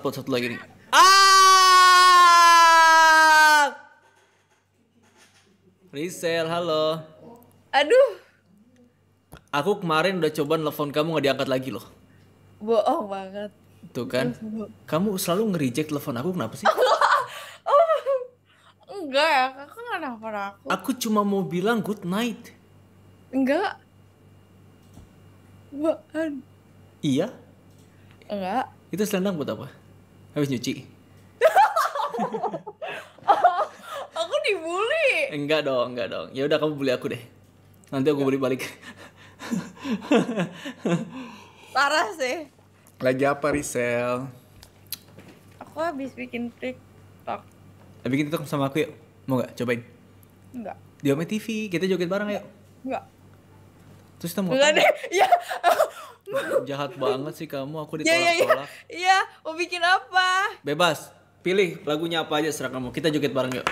Upload satu lagi nih. Ah! Resel, halo. Aduh. Aku kemarin udah coba nelfon kamu nggak diangkat lagi loh. Bohong banget. Tuh kan, kamu selalu nge-reject telepon aku, kenapa sih? Enggak ya, aku nggak nelfon aku. Aku cuma mau bilang good night. Enggak. Bukan. Iya? Enggak. Itu selendang buat apa? Habis nyuci. Aku dibully. Enggak dong, enggak dong. Ya udah kamu bully aku deh. Nanti aku bully balik. Parah sih. Lagi apa, Rizel? Aku habis bikin TikTok. Bikin TikTok sama aku yuk. Mau gak? Cobain. Enggak. Di Ome TV, kita joget bareng yuk. Enggak. Terus kita mau. Enggak deh. Ya. Jahat banget sih kamu, aku ditolak-tolak. Iya, mau bikin apa? Bebas. Pilih lagunya apa aja serah kamu. Kita joget bareng yuk.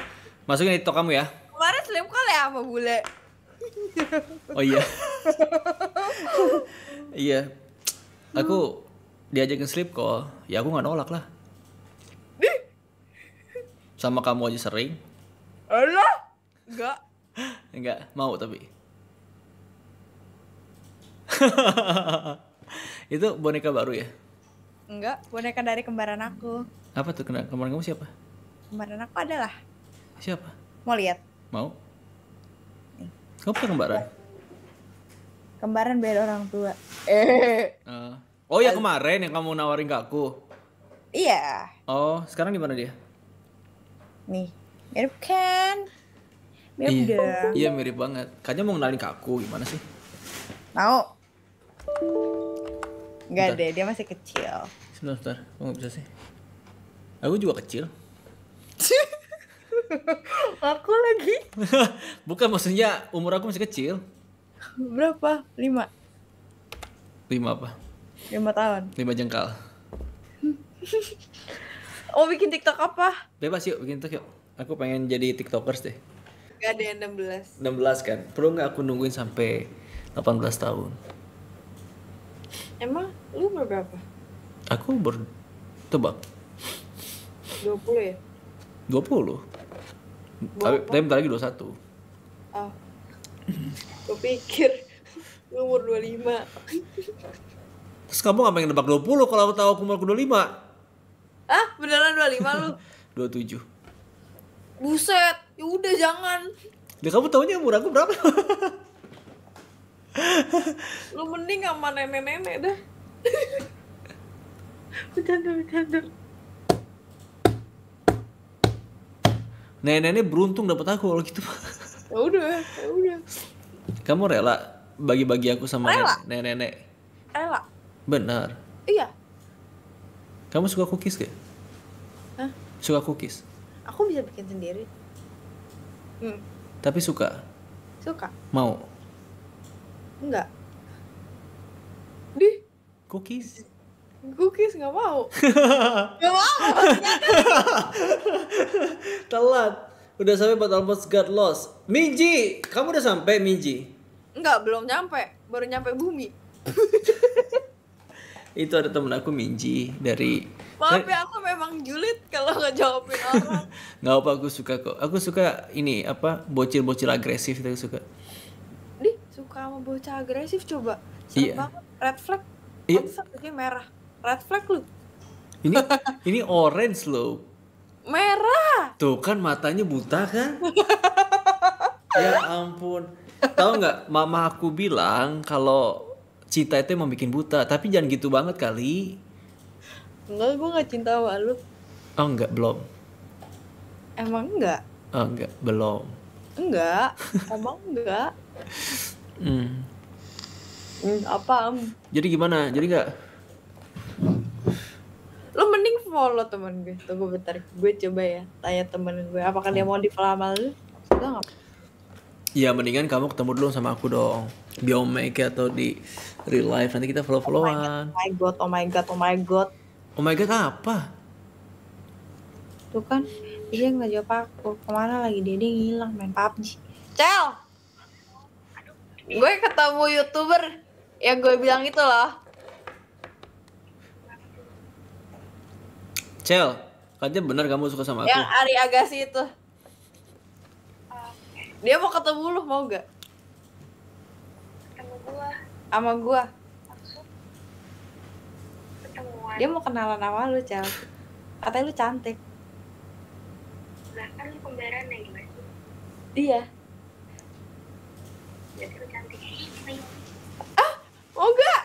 Masukin di TikTok kamu ya. Kemarin sleep call ya sama bule. Oh iya. Iya. Aku diajakin sleep call, ya aku gak nolak lah. Sama kamu aja sering. Alah. Enggak. Enggak, mau tapi. Itu boneka baru ya? Enggak, boneka dari kembaran aku. Apa tuh? Kembaran kamu siapa? Kembaran aku adalah. Siapa? Mau lihat? Mau? Kamu punya kembaran? Kembaran beda orang tua. Oh ya kemarin yang kamu nawarin ke aku. Iya. Oh sekarang di mana dia? Nih mirip kan? Mirip iya. Dong. Iya mirip banget. Kayaknya mau kenalin ke aku gimana sih? Mau? Enggak deh, dia masih kecil. Sebentar, aku nggak bisa sih. Aku juga kecil. Aku lagi. Bukan maksudnya umur aku masih kecil. Berapa? 5. 5 apa? 5 tahun. 5 jengkal. Oh bikin TikTok apa? Bebas yuk, bikin TikTok yuk. Aku pengen jadi tiktokers deh. Gak ada yang 16. 16 kan? Perlu nggak aku nungguin sampai 18 tahun? Emang lu berapa? Aku bertebak 20 ya? 20? Tapi bentar lagi 21. Oh. Gue pikir umur 25. Terus kamu gak pengen nebak 20 kalau aku tahu umur aku 25? Ah, beneran 25 lu? 27. Buset, ya udah jangan. Ya kamu tahunya umur aku berapa? Lu mending sama nenek-nenek dah. Bercanda. Nenek-nenek beruntung dapat aku kalau gitu. Ya udah. Kamu rela bagi-bagi aku sama nenek-nenek? Rela. Benar. Iya. Kamu suka cookies gak? Hah? Suka cookies? Aku bisa bikin sendiri. Tapi suka? Suka. Mau? Enggak. Di? Cookies? Cookies nggak mau. Nggak mau. Telat. Udah sampai but almost got lost. Minji, kamu udah sampai Minji? Enggak, belum nyampe. Baru nyampe bumi. Itu ada temen aku Minji dari. Maaf ya, aku memang julid kalau nggak jawabin orang. Nggak apa, aku suka kok. Aku suka ini apa? Bocil-bocil agresif itu aku suka. Di suka sama bocah agresif coba. Serem banget. Red flag. Iya. Ini merah. Red flag lu. Ini orange loh. Merah. Tuh kan matanya buta kan? Ya ampun. Tahu nggak? Mama aku bilang kalau cinta itu emang bikin buta. Tapi jangan gitu banget kali. Enggak, gue nggak cinta sama lu. Oh enggak, belum. Emang enggak? Oh enggak, belum. Enggak. Emang enggak. Apaan? Jadi gimana? Jadi nggak? Lo mending follow temen gue. Tuh gue bentar, gue coba ya tanya temen gue apakah dia mau di-follow sama lu. Ya mendingan kamu ketemu dulu sama aku dong. Di Omeke atau di real life. Nanti kita follow-followan. Oh my god apa? Tuh kan dia nggak jawab aku. Kemana lagi dia ngilang main PUBG. Chelle, gue ketemu youtuber yang gue bilang itu loh. Chelle, katanya bener kamu suka sama aku. Yang Ari Agassi itu. Dia mau ketemu lu, mau gak? Ketemu gua. Sama gua? Maksud? Ketemuan. Dia mau kenalan sama lu, Chelle. Katanya lu cantik. Lah kan lu kembaran ya gimana? Iya. Jadi lu cantik. Ah, mau gak?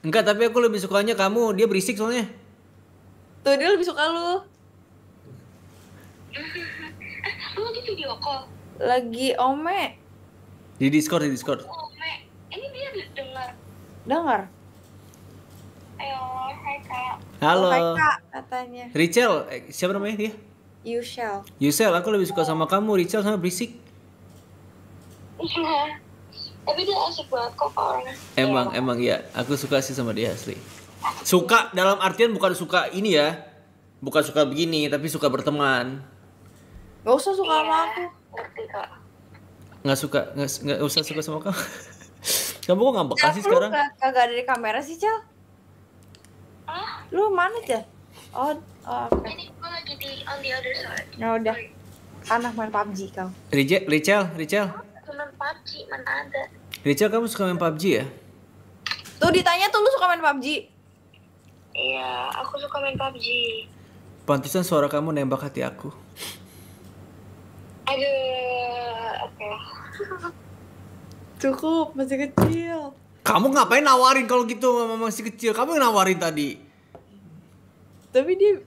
Enggak, tapi aku lebih sukanya kamu. Dia berisik soalnya. Tuh, dia lebih suka lu. Lu lagi video call? Lagi ome. Di Discord, di Discord. Ome. Ini dia dengar. Dengar. Ayo, hai Kak. Halo. Hai Kak, katanya. Richelle, siapa namanya dia? Yushel. Yushel, aku lebih suka sama kamu. Richelle sama berisik. Iya. Tapi dia asik banget kok orangnya. Emang, ya, emang iya. Aku suka sih sama dia asli. Suka dalam artian bukan suka ini ya. Bukan suka begini, tapi suka berteman. Gak usah suka sama aku. Ngerti kok. Gak suka, gak usah suka sama kamu. Kamu kok gak bekas sih sekarang? Kagak ada di kamera sih, Cel. Ah? Lu mana, Cel? Oh, oh oke. Ini gue lagi di on the other side. Ya udah. Anak main PUBG kau. Richelle. Main PUBG mana ada? Richelle, kamu suka main PUBG ya? Tuh ditanya tuh lu suka main PUBG. Iya, aku suka main PUBG. Pantesan suara kamu nembak hati aku. Aduh, oke. Cukup, masih kecil. Kamu ngapain nawarin kalau gitu mama masih kecil? Kamu yang nawarin tadi. Tapi dia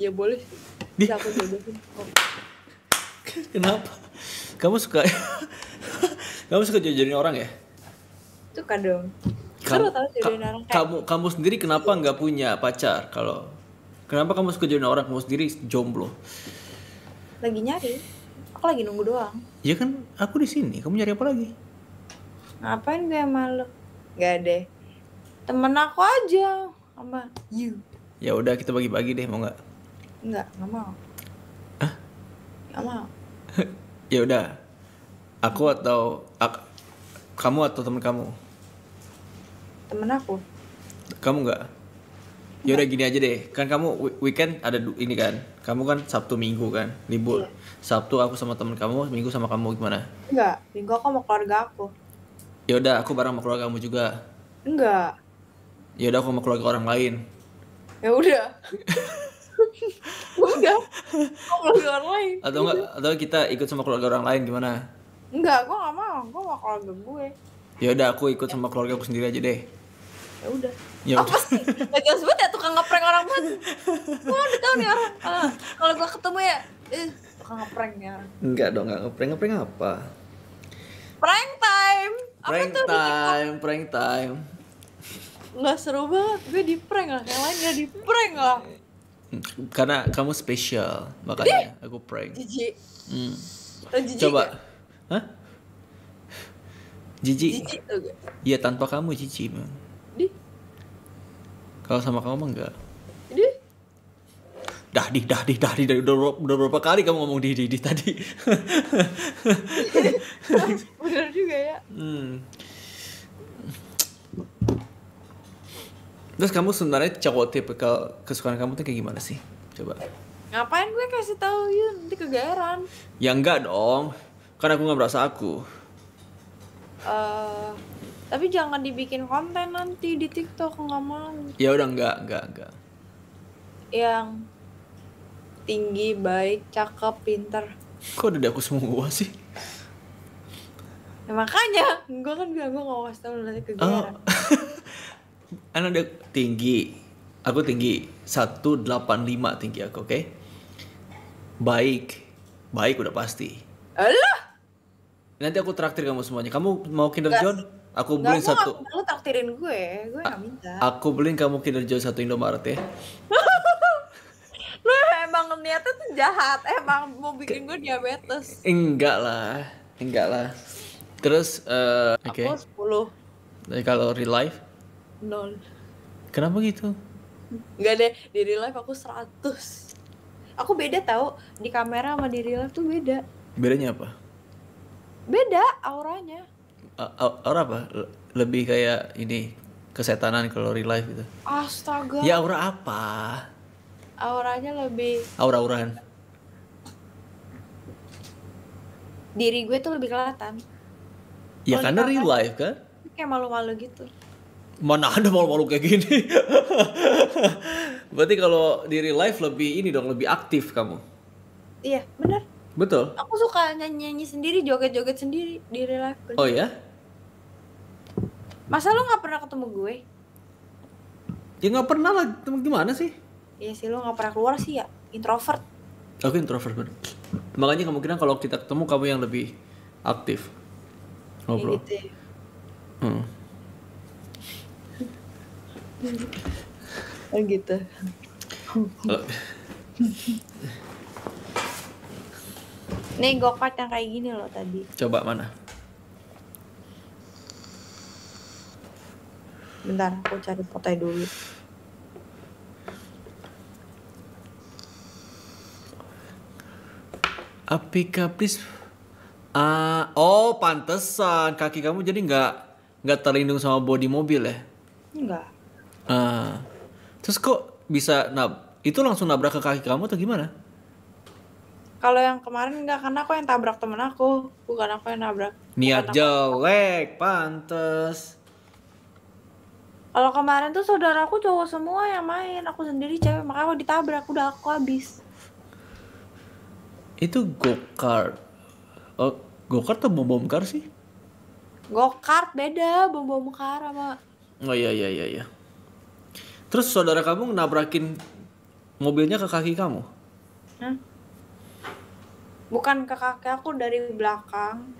ya boleh. Dia aku jodohin. Kenapa? Kamu suka kamu suka jodohin orang ya? Suka dong. Kamu tahu jodohin orang kayak kamu sendiri kenapa nggak punya pacar? Kalau kenapa kamu suka jodohin orang, kamu sendiri jomblo? Lagi nyari. Aku lagi nunggu doang. Ya kan aku di sini. Kamu nyari apa lagi? Ngapain gue malu? Gak deh. Temen aku aja sama you. Ya udah kita bagi-bagi deh, mau nggak? Nggak mau. Hah? Nggak mau. Ya udah, aku atau kamu atau temen kamu? Temen aku. Kamu nggak? Ya udah gini aja deh, kan kamu weekend ada ini kan? Kamu kan Sabtu Minggu kan libur. Iya. Sabtu aku sama temen kamu, Minggu sama kamu gimana? Enggak, Minggu aku sama keluarga aku. Ya udah, aku bareng sama keluarga kamu juga. Enggak. Ya udah aku sama keluarga orang lain. Ya udah. Udah, keluarga orang lain. Atau enggak, atau kita ikut sama keluarga orang lain gimana? Enggak, gue gak mau, gue mau keluarga gue. Ya udah, aku ikut sama keluarga aku sendiri aja deh. Ya udah. Ya apa sih? Gak jelas banget ya, tukang ngeprank orang banget. Gue udah tahu nih orang. Kalau gue ketemu ya, tukang ngeprank nih orang. Enggak dong, nggak ngeprank, ngeprank apa? Prank time. Prank apa time, tuh? Prank time. Nggak seru banget, gue di prank lah, yang lain nggak di prank lah. Karena kamu spesial, makanya aku prank. Jijik. Coba. Hah? Jijik. Iya, tanpa kamu jijik, Bang. Kalau sama kamu mah enggak. Dah, udah berapa kali kamu ngomong di tadi? Bener juga ya. Terus kamu sebenarnya cowok tipikal kesukaan kamu tuh kayak gimana sih? Coba. Ngapain gue kasih tahu Yun? Nanti kegayaran. Ya enggak dong. Karena aku nggak merasa aku. Tapi jangan dibikin konten nanti di TikTok, nggak mau. Ya udah enggak. Yang tinggi, baik, cakep, pinter. Kok udah aku semua sih? Ya makanya, gue kan bilang gue nggak kasih tahu nanti kegayaran. Ana udah tinggi, aku tinggi 185 tinggi aku, oke? Baik udah pasti. Alah. Nanti aku traktir kamu semuanya. Kamu mau Kinder Joy? Aku beliin satu. Kamu traktirin gue nggak minta. Aku beliin kamu Kinder Joy satu Indomaret ya. Lu emang niatnya tuh jahat, emang mau bikin gue diabetes. Enggak lah. Terus, oke. Aku 10. Jadi kalau real life? 0. Kenapa gitu? Enggak deh, di real life aku 100. Aku beda tau, di kamera sama di real life tuh beda. Bedanya apa? Beda auranya. Aura apa? Lebih kayak ini, kesetanan kalau real life gitu. Astaga. Ya aura apa? auranya lebih aura-auran. Diri gue tuh lebih kelihatan. Ya karena real life kan? Kayak malu-malu gitu. Mana ada malu-malu kayak gini. Berarti kalau di real life lebih ini dong, lebih aktif kamu. Iya, benar. Betul. Aku suka nyanyi-nyanyi sendiri, joget-joget sendiri di real life. Oh ya? Masa lu gak pernah ketemu gue? Ya gak pernah lah, gimana sih? Iya sih, lu gak pernah keluar sih ya, introvert. Aku introvert bener. Makanya kemungkinan kalau kita ketemu kamu yang lebih aktif ngobrol. Gitu ya. Oh gitu. Nih gokart yang kayak gini loh tadi. Coba mana? Bentar, aku cari fotonya dulu. Apika please. Oh pantesan kaki kamu jadi nggak terlindung sama bodi mobil ya? Enggak. Terus kok bisa itu langsung nabrak ke kaki kamu atau gimana? Kalau yang kemarin enggak, karena aku yang tabrak temen aku, bukan aku yang nabrak. Niat jelek, pantes. Kalau kemarin tuh saudaraku cowok semua yang main, aku sendiri cewek, makanya aku ditabrak, udah aku habis. Itu go-kart. Oh, go-kart atau bom-bom-kar sih? Go-kart beda, bom-bom-kar sama. Oh iya. Terus saudara kamu nabrakin mobilnya ke kaki kamu? Hah? Bukan ke kaki aku, dari belakang.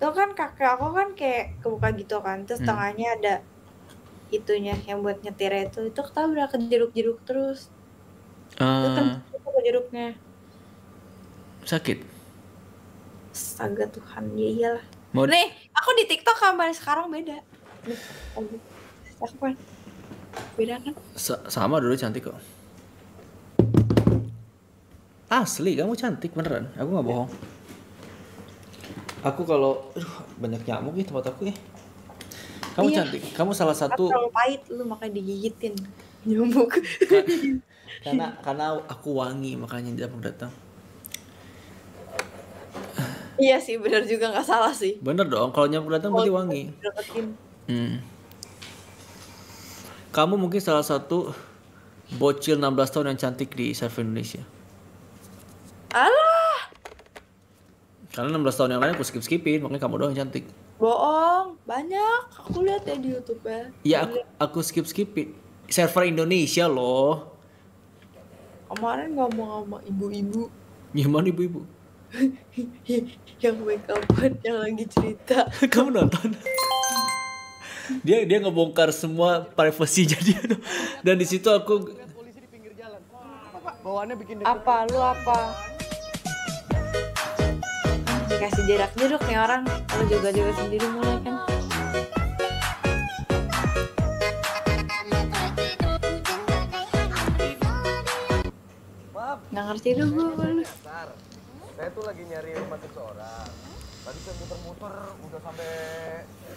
Tuh kan kaki aku kan kayak kebuka gitu kan. Terus tengahnya ada itunya yang buat nyetir itu ketabrak ke jeruk-jeruk terus. Itu kan jeruknya. Sakit? Astaga Tuhan, ya iyalah. Nih, aku di TikTok gambar sekarang beda. Beda kan? Sama dulu cantik kok. Asli kamu cantik beneran, aku nggak bohong. Aku kalau banyak nyamuk nih tempat aku ya. Kamu iya, cantik, kamu salah satu. Kalau pahit lu makanya digigitin nyamuk. Karena aku wangi makanya nyamuk datang. Iya sih, bener juga, nggak salah sih. Bener dong, kalau nyamuk datang berarti wangi. Kamu mungkin salah satu bocil 16 tahun yang cantik di surf Indonesia. Alah! Karena 16 tahun yang lain aku skip-skipin, makanya kamu doang yang cantik. Bohong, banyak. Aku lihat ya di YouTube ya. Iya, aku skip-skipin. Server Indonesia loh. Kemarin ngomong sama ibu-ibu. Gimana ibu-ibu? Yang make upan yang lagi cerita. Kamu nonton? Dia ngebongkar semua privasinya dia. Dan di situ aku polisi di pinggir jalan. Bawaannya bikin apa lu apa? Dikasih jerak-jeruk nih orang. Lu juga sendiri mulai kan. Nggak ngerti dong lu. Saya tuh lagi nyari rumah seseorang. Tadi saya muter-muter udah sampai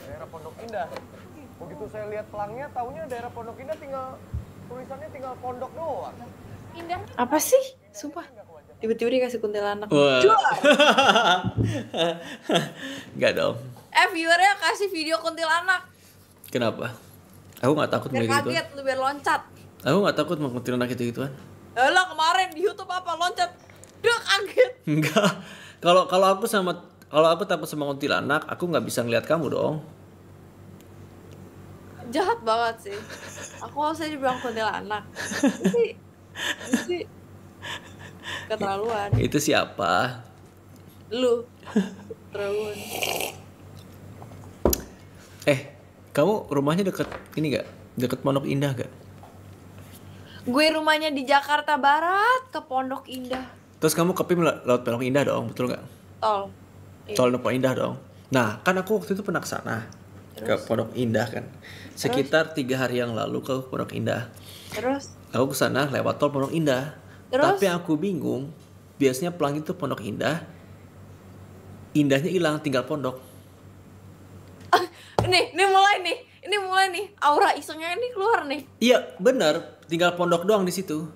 daerah Pondok Indah. Begitu saya lihat pelangnya, taunya daerah Pondok Indah tinggal tulisannya tinggal pondok doang. Indah. Apa sih? Sumpah. Tiba-tiba dikasih kuntilanak. Enggak dong. Viewernya kasih video kuntilanak. Kenapa? Aku nggak takut begitu. Kaget lu biar loncat. Aku nggak takut sama kuntilanak gitu-gituan. Lah kemarin di YouTube apa loncat? Duh kaget. Enggak. Kalau aku takut sama kuntilanak, aku nggak bisa ngeliat kamu dong. Jahat banget sih. Aku harus dibilang kuntilanak. Itu keterlaluan. Itu siapa? Lu. Terlaluan. Kamu rumahnya deket ini gak? Deket Pondok Indah gak? Gue rumahnya di Jakarta Barat ke Pondok Indah. Terus kamu kepim lewat Pondok Indah dong, betul gak? Tol. Soal Pondok Indah dong. Nah, kan aku waktu itu pernah kesana. Ke Pondok Indah kan. Sekitar 3 hari yang lalu ke Pondok Indah. Terus? Aku kesana lewat tol Pondok Indah. Terus? Tapi aku bingung. Biasanya pelangi itu Pondok Indah. Indahnya hilang, tinggal pondok. Nih mulai nih. Aura isengnya ini keluar nih. Iya, bener. tinggal pondok doang di situ.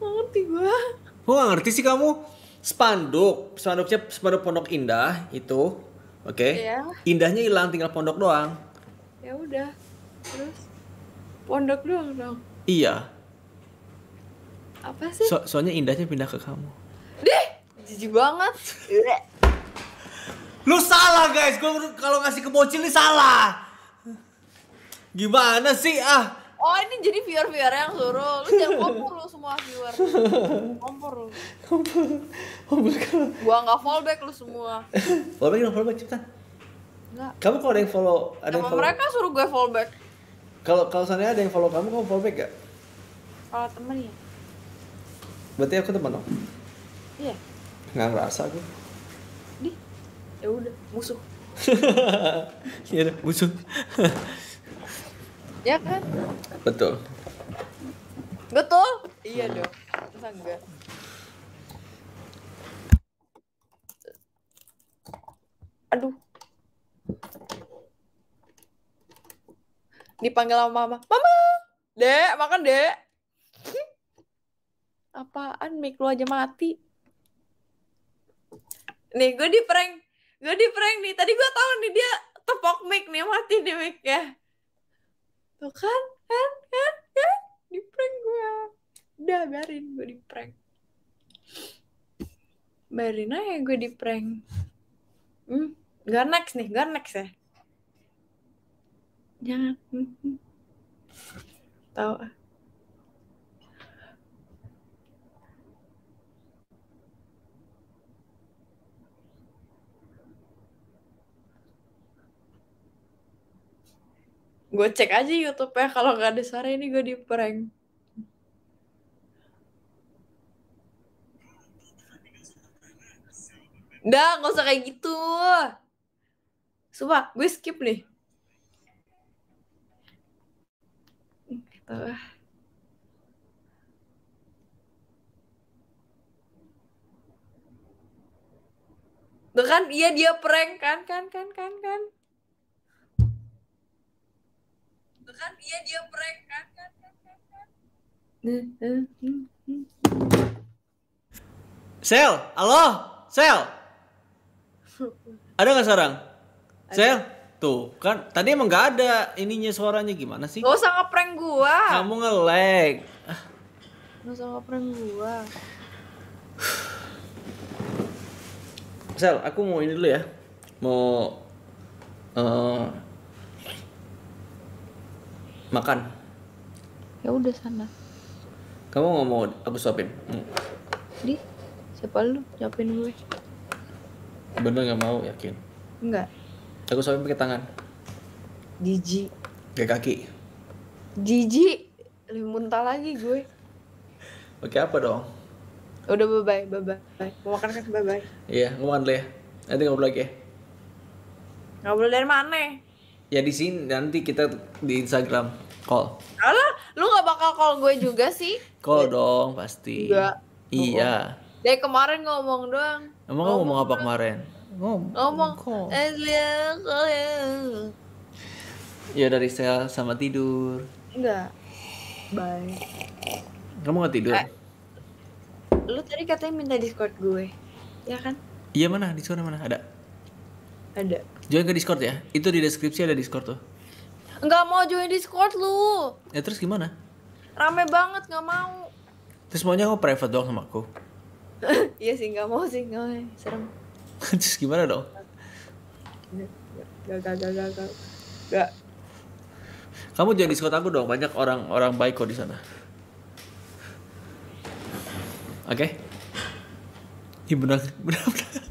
Ngerti gua. Gua gak ngerti sih kamu. Spanduknya Pondok Indah itu. Oke. Iya. Indahnya hilang tinggal pondok doang. Ya udah. Terus pondok doang dong. Iya. Apa sih? Soalnya indahnya pindah ke kamu. Dih, jijik banget. Lu salah guys, gua kalau ngasih ke bocil ini salah. Gimana sih ah? Oh ini jadi viewer-viewer yang suruh. Lu jangan kompor lu semua viewer. Kompor lu. Kompor. Gua nggak fallback lu semua. Fallback dong, fallback cepetan. Enggak. Kamu kalau ada yang follow, ada yang follow. Mereka suruh gue fallback. Kalau seandainya ada yang follow kamu fallback gak? Kalau temen ya. Berarti aku temen dong? Iya. Nggak ngerasa aku. Di. Ya udah, musuh. Ya udah, musuh. Ya kan? Betul. Betul? Iya dong. Masa enggak? Aduh. Dipanggil sama mama. Mama! Dek, makan dek. Apaan? Mik lu aja mati. Nih, gue di prank. Gue di prank nih. Tadi gue tahu nih dia tepok mik nih. Mati nih mik ya. Tuh kan di prank gue. Udah biarin gue di prank. Biarin aja gue di prank. Gak next nih, gak next ya. Jangan. Tahu. Gue cek aja YouTube-nya, kalau nggak ada suara ini gue di-prank. Dah, nggak usah kayak gitu. Sumpah, gue skip nih. Tuh kan, iya dia prank, kan. Kan dia prank kan. Sel, halo, Sel. Ada nggak sekarang? Sel, tuh kan tadi emang nggak ada ininya suaranya gimana sih? Gak usah ngeprank gua. Kamu nge-lag. Gak usah ngeprank gua. Sel, aku mau ini dulu ya. Mau makan. Ya udah sana. Kamu nggak mau aku suapin? Di? Siapa lu nyuapin gue? Bener nggak mau, yakin? Enggak. Aku suapin pakai tangan. Jijik. Pakai kaki. Jijik. Lebih muntah lagi gue. Oke apa dong? Udah bye bye. Mau makan kan bye bye. Iya, mau makan deh. Nanti ngobrol lagi ya. Ngobrol dari mana? Ya di sini nanti kita di Instagram call. Alah, lu nggak bakal call gue juga sih. Call dong pasti. Enggak. Iya. Dari kemarin ngomong doang. Emang ngomong apa kemarin? Ngomong. Ya dari sel sama tidur. Enggak. Bye. Kamu nggak tidur? Lu tadi katanya minta Discord gue, ya kan? Iya mana? Discord mana? Ada. Join ke Discord ya? Itu di deskripsi ada Discord tuh. Enggak mau join Discord lu. Ya terus gimana? Rame banget, enggak mau. Terus maunya aku private doang sama aku. Iya sih, enggak mau sih, enggak. Serem. Terus gimana dong? Enggak. Kamu join Discord aku dong, banyak orang-orang baik kok di sana. Oke? Ih benar.